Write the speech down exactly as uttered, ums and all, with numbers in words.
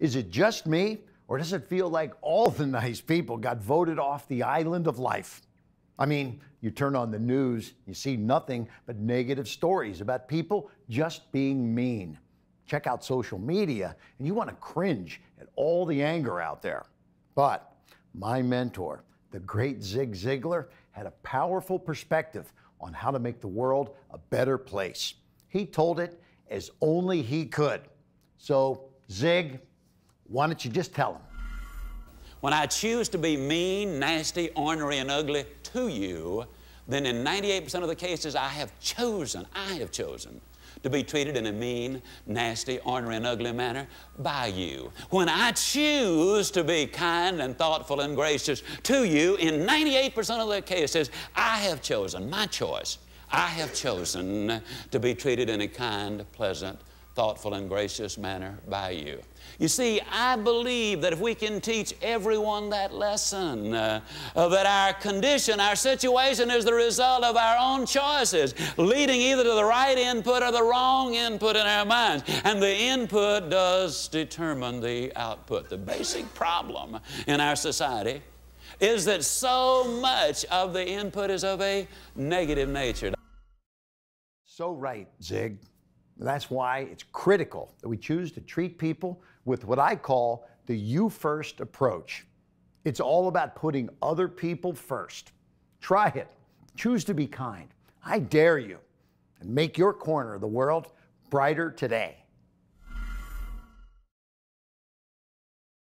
Is it just me, or does it feel like all the nice people got voted off the island of life? I mean, you turn on the news, you see nothing but negative stories about people just being mean. Check out social media, and you want to cringe at all the anger out there. But my mentor, the great Zig Ziglar, had a powerful perspective on how to make the world a better place. He told it as only he could. So, Zig, why don't you just tell him? When I choose to be mean, nasty, ornery, and ugly to you, then in ninety-eight percent of the cases I have chosen, I have chosen, to be treated in a mean, nasty, ornery, and ugly manner by you. When I choose to be kind and thoughtful and gracious to you, in ninety-eight percent of the cases, I have chosen, my choice, I have chosen to be treated in a kind, pleasant, thoughtful, and gracious manner by you. You see, I believe that if we can teach everyone that lesson, uh, that our condition, our situation is the result of our own choices, leading either to the right input or the wrong input in our minds. And the input does determine the output. The basic problem in our society is that so much of the input is of a negative nature. So right, Zig. That's why it's critical that we choose to treat people with what I call the you first approach. It's all about putting other people first. Try it. Choose to be kind. I dare you. And make your corner of the world brighter today.